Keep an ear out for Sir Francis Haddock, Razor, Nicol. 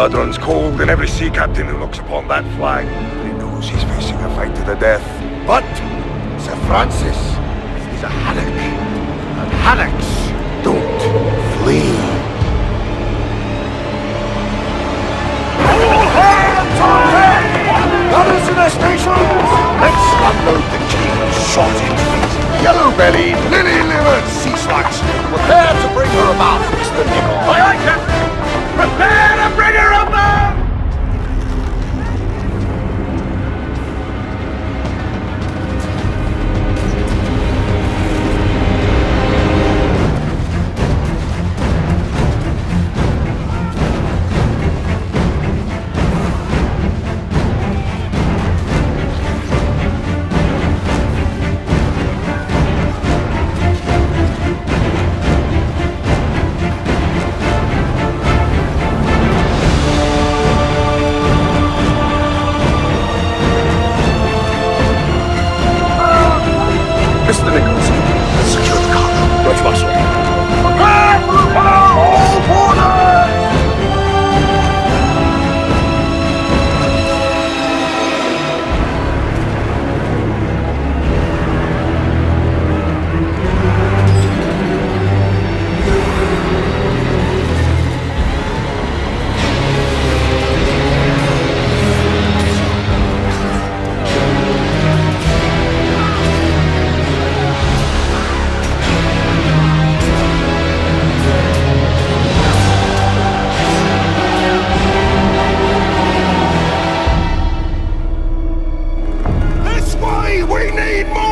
blood runs cold in every sea captain who looks upon that flag. He knows he's facing a fight to the death. But Sir Francis is a Haddock, and Haddocks don't flee. All hail Tartan! Others in their stations! Let's unload the king's shorted feet, yellow-bellied, lily-livered sea slugs. Prepare to bring her about, Mr. Nicol. Aye, aye, Captain! Prepare to bring her about! We need more!